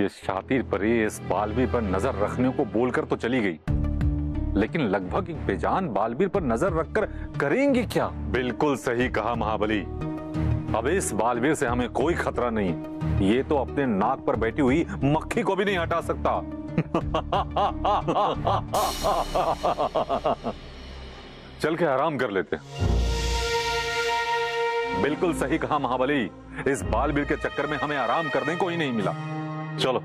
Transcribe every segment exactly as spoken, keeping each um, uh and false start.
ये शातिर परी इस बालवीर पर नजर रखने को बोलकर तो चली गई, लेकिन लगभग एक बेजान बालवीर पर नजर रखकर करेंगे क्या? बिल्कुल सही कहा महाबली। अब इस बालवीर से हमें कोई खतरा नहीं, ये तो अपने नाक पर बैठी हुई मक्खी को भी नहीं हटा सकता। चल के आराम कर लेते। बिल्कुल सही कहा महाबली, इस बालवीर के चक्कर में हमें आराम करने को ही नहीं मिला। चलो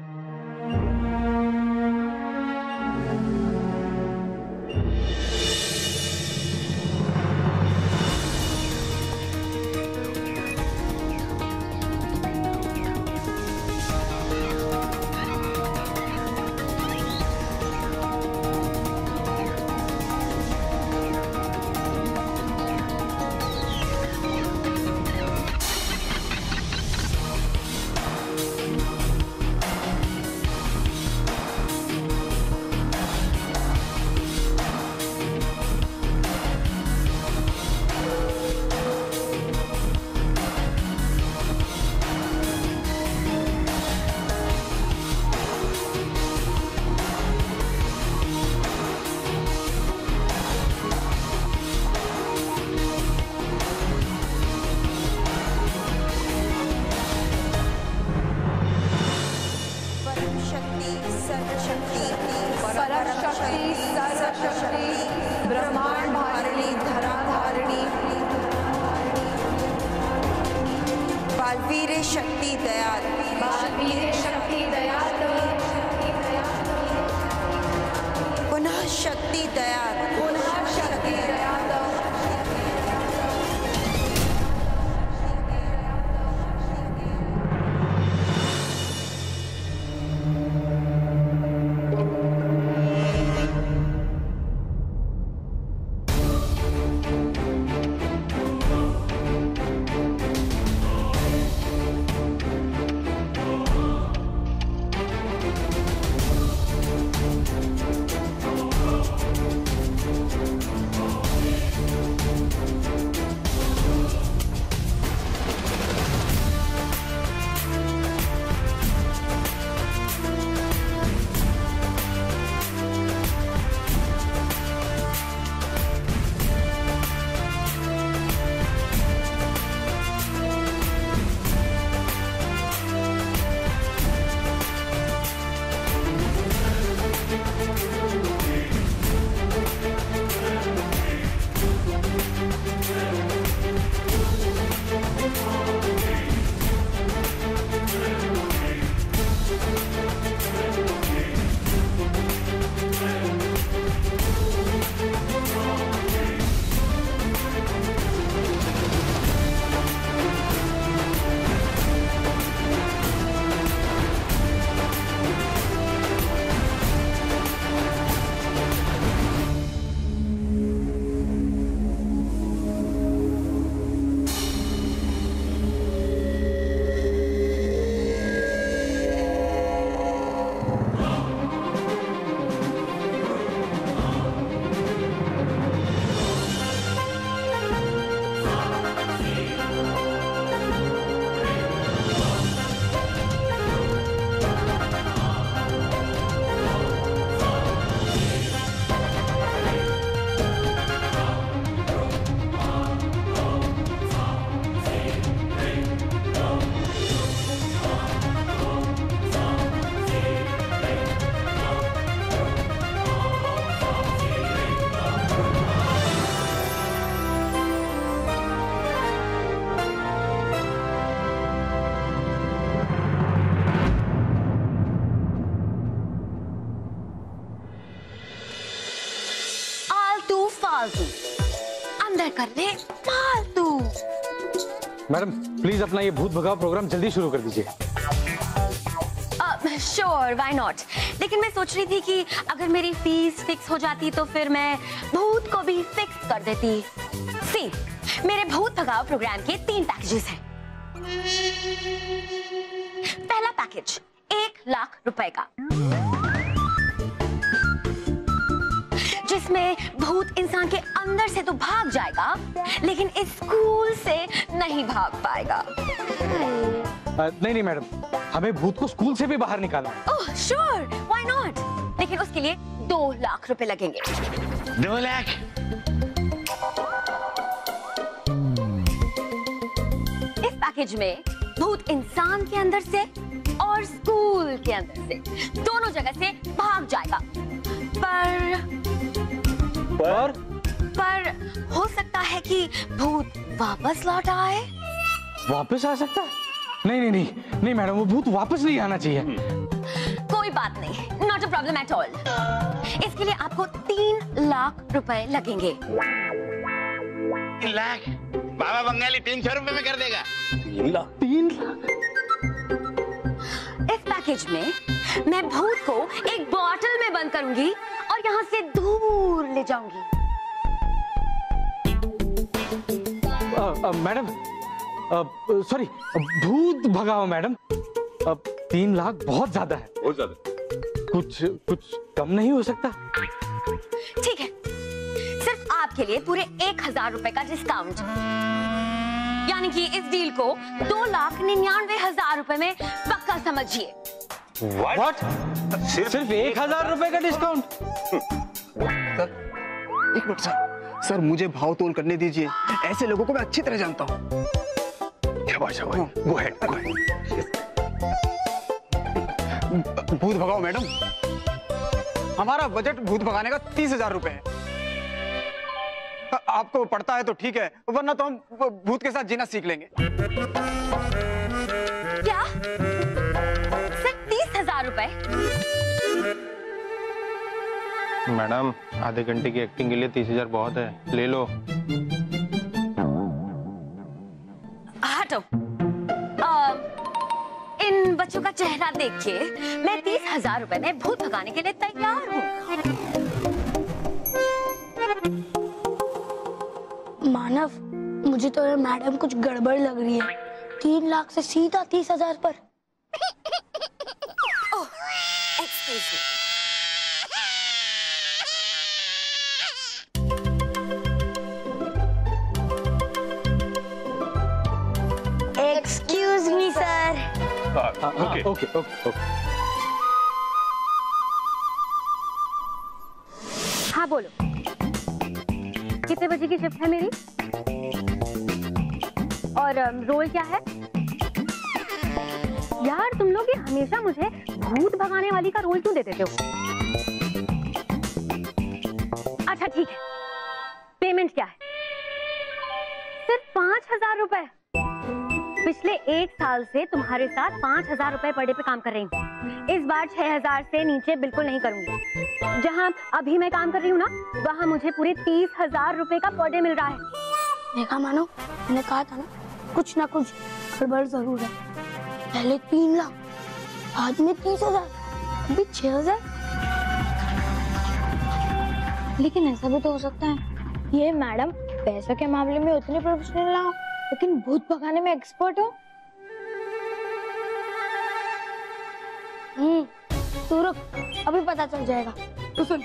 मैडम, प्लीज अपना ये भूत भगाओ प्रोग्राम जल्दी शुरू कर दीजिए। Sure, why not. लेकिन मैं सोच रही थी कि अगर मेरी फीस फिक्स हो जाती तो फिर मैं भूत को भी फिक्स कर देती। सी, मेरे भूत भगाओ प्रोग्राम के तीन पैकेजेस हैं। पहला पैकेज एक लाख रुपए का, जिसमें भूत इंसान के अंदर से तो भाग जाएगा लेकिन इस स्कूल से नहीं भाग पाएगा। नहीं नहीं मैडम, हमें भूत को स्कूल से भी बाहर निकालना। Oh sure, why not? लेकिन उसके लिए दो लाख रुपए लगेंगे। दो लाख? इस पैकेज में भूत इंसान के अंदर से और स्कूल के अंदर से दोनों जगह से भाग जाएगा। पर पर पर हो सकता है कि भूत वापस लौट आए। वापस आ सकता है? नहीं नहीं नहीं नहीं मैडम, वो भूत वापस नहीं आना चाहिए। कोई बात नहीं, not a problem at all. इसके लिए आपको तीन लाख रुपए लगेंगे। तीन लाख? बाबा बंगाली तीन सौ रुपए में कर देगा। तीन लाख? तीन लाख? इस पैकेज में मैं भूत को एक बॉटल में बंद करूंगी और यहाँ से दूर ले जाऊंगी। मैडम सॉरी, भूत भगाओ मैडम। अब तीन लाख बहुत ज्यादा है, बहुत ज्यादा। कुछ कुछ कम नहीं हो सकता? ठीक है, सिर्फ आपके लिए पूरे एक हजार रुपए का डिस्काउंट, यानी कि इस डील को दो लाख निन्यानवे हजार रुपए में पक्का समझिए। व्हाट? सिर्फ एक हजार रुपए का डिस्काउंट? एक मिनट सर, सर मुझे भाव तोल करने दीजिए, ऐसे लोगों को मैं अच्छी तरह जानता हूँ। Go ahead, go ahead. भूत भगाओ मैडम, हमारा बजट भूत भगाने का तीस हजार रुपए है। आपको पड़ता है तो ठीक है, वरना तो हम भूत के साथ जीना सीख लेंगे। क्या? सिर्फ तीस हजार रुपए? मैडम आधे घंटे की एक्टिंग के लिए तीस हजार बहुत है, ले लो। इन बच्चों का चेहरा देखिए, मैं तीस हजार रुपए में भूत भगाने के लिए तैयार हूँ। मानव, मुझे तो ये मैडम कुछ गड़बड़ लग रही है। तीन लाख से सीधा तीस हजार पर। Oh, excuse me. Okay okay okay. हाँ बोलो, कितने बजे की शिफ्ट है मेरी और रोल क्या है? यार तुम लोग ये हमेशा मुझे भूत भगाने वाली का रोल क्यों दे देते हो? अच्छा ठीक है, पेमेंट क्या है? सिर्फ पांच हजार रुपए। पिछले एक साल से तुम्हारे साथ पाँच हजार रुपए पर डे पे काम कर रही हूँ। इस बार छह हजार से नीचे बिल्कुल नहीं करूँगी। जहाँ अभी मैं काम कर रही हूँ ना, वहाँ मुझे पूरे तीस हजार रुपए का पर डे मिल रहा है। देखा मानो, मैंने कहा था ना, कुछ ना कुछ गड़बड़ जरूर है। पहले तीन लाख, बाद में तीस हजार, अभी छह हजार। लेकिन ऐसा भी तो हो सकता है ये मैडम पैसों के मामले में उतने प्रोफेशनल ना हो, लेकिन भूत भगाने में एक्सपर्ट हो। हम्म, तू रुक, अभी पता चल जाएगा। तो सुन,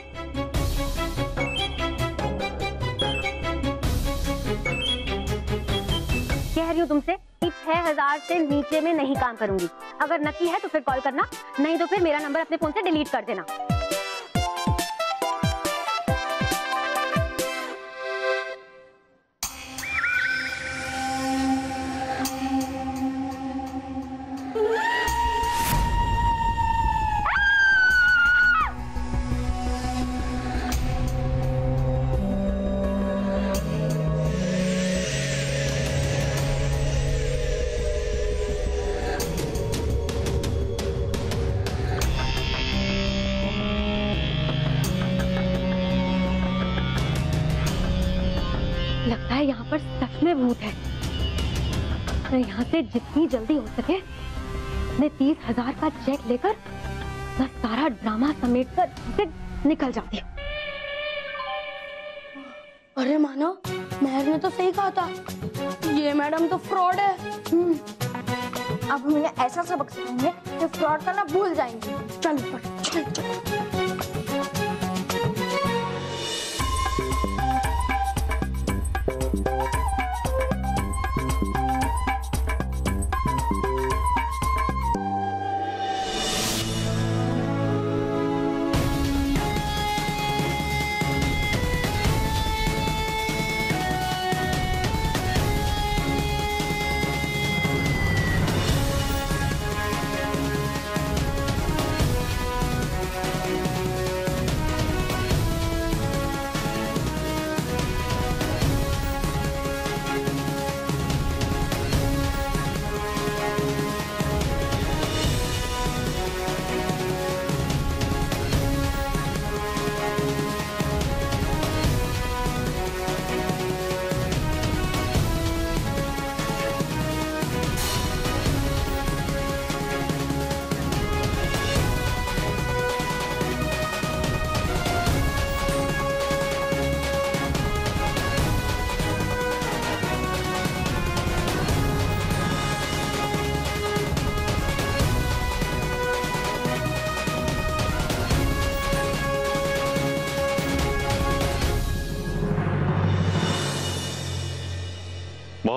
कह रही हूँ तुमसे कि छह हजार से नीचे में नहीं काम करूंगी। अगर नक्की है तो फिर कॉल करना, नहीं तो फिर मेरा नंबर अपने फोन से डिलीट कर देना। यहाँ पर सच में भूत है। मैं यहाँ से जितनी जल्दी हो सके, मैं तीस हजार का चेक लेकर मैं सारा ड्रामा समेट कर निकल जाती हूँ। अरे मानो, महर ने तो सही कहा था, ये मैडम तो फ्रॉड है। अब हमें ऐसा सबक सिखाएंगे कि फ्रॉड करना भूल जाएंगे। चल ऊपर, चल चल।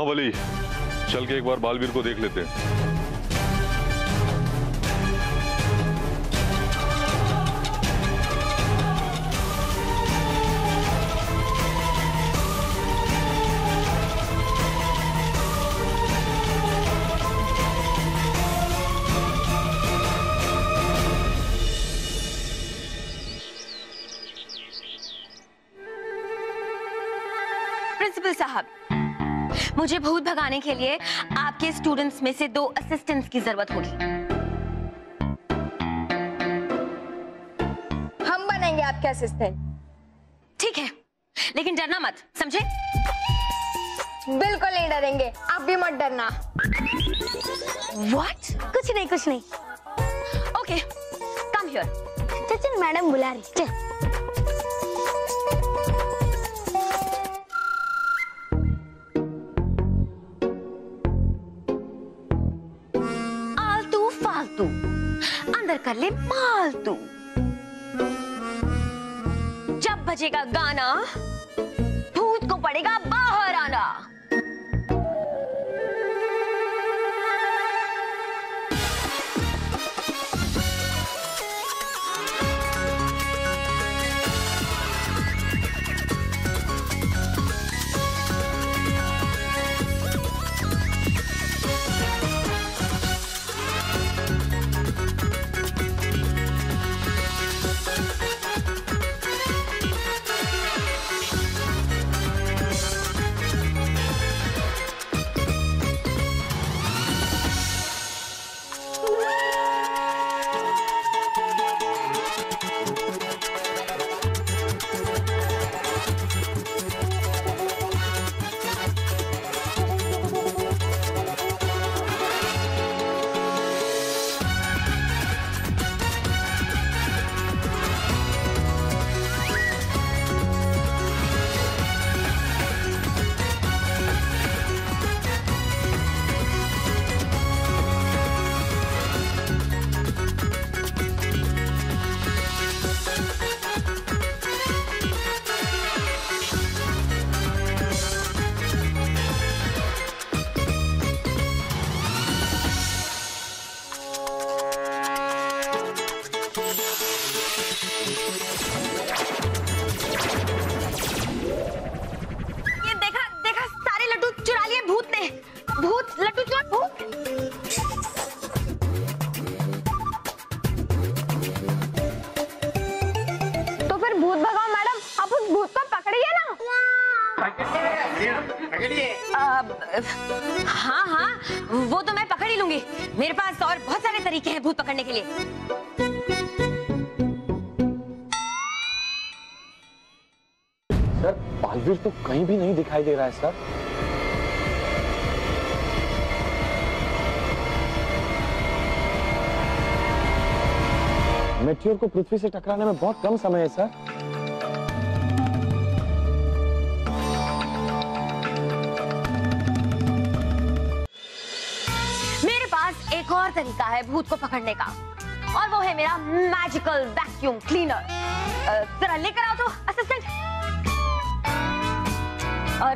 महाबली, चल के एक बार बालवीर को देख लेते हैं। प्रिंसिपल साहब, मुझे भूत भगाने के लिए आपके स्टूडेंट्स में से दो असिस्टेंट्स की जरूरत होगी। हम बनेंगे आपके असिस्टेंट। ठीक है, लेकिन डरना मत, समझे? बिल्कुल नहीं डरेंगे, आप भी मत डरना। व्हाट? कुछ नहीं कुछ नहीं। Okay, come here. चल चल, मैडम बुला रही, चल। अंदर कर ले माल तू। जब बजेगा गाना, भूत को पड़ेगा बाहर आना। हाँ हाँ, वो तो मैं पकड़ ही लूंगी। मेरे पास और बहुत सारे तरीके हैं भूत पकड़ने के लिए। सर, बालवीर तो कहीं भी नहीं दिखाई दे रहा है सर। मेटियोर को पृथ्वी से टकराने में बहुत कम समय है सर। एक और तरीका है भूत को पकड़ने का, और वो है मेरा मैजिकल वैक्यूम क्लीनर। जरा लेकर आओ तो असिस्टेंट, और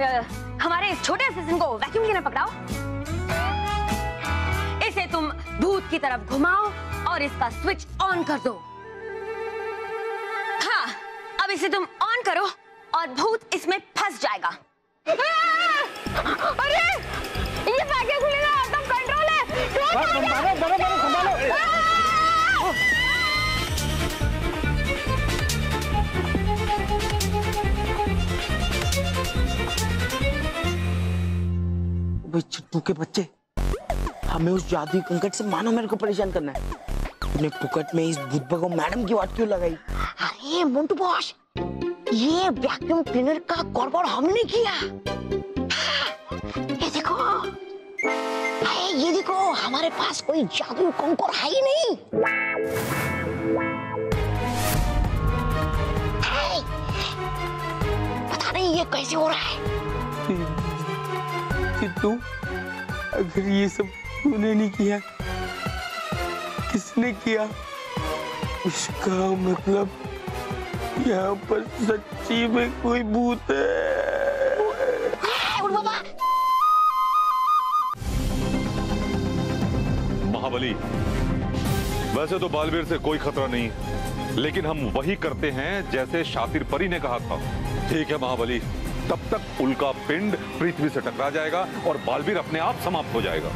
हमारे इस छोटे असिस्टेंट को वैक्यूम क्लीनर पकड़ाओ। इसे तुम भूत की तरफ घुमाओ और इसका स्विच ऑन कर दो। हाँ, अब इसे तुम ऑन करो और भूत इसमें फंस जाएगा। अरे, ये वैक्यूम क्लीनर आता है। संभालो बड़ो बड़ो संभालो। चिट्टू के बच्चे, हमें उस जादुई कंकड़ से मानो मेरे को परेशान करना है। तुमने पुकट में इस भूत भगाओ मैडम की बात क्यों लगाई? अरे मोंटू बॉस, ये वैक्यूम क्लीनर का गड़बड़ हमने किया। ये देखो, ये देखो, हमारे पास कोई जादू कंकड़ है ही नहीं। है, पता नहीं ये कैसे हो रहा है। तू, अगर ये सब तूने नहीं किया, किसने किया? इसका मतलब यहाँ पर सच्ची में कोई भूत है। है उड़ बाबा, महाबली, वैसे तो बालवीर से कोई खतरा नहीं है, लेकिन हम वही करते हैं जैसे शातिर परी ने कहा था। ठीक है महाबली, तब तक उल्का पिंड पृथ्वी से टकरा जाएगा और बालवीर अपने आप समाप्त हो जाएगा।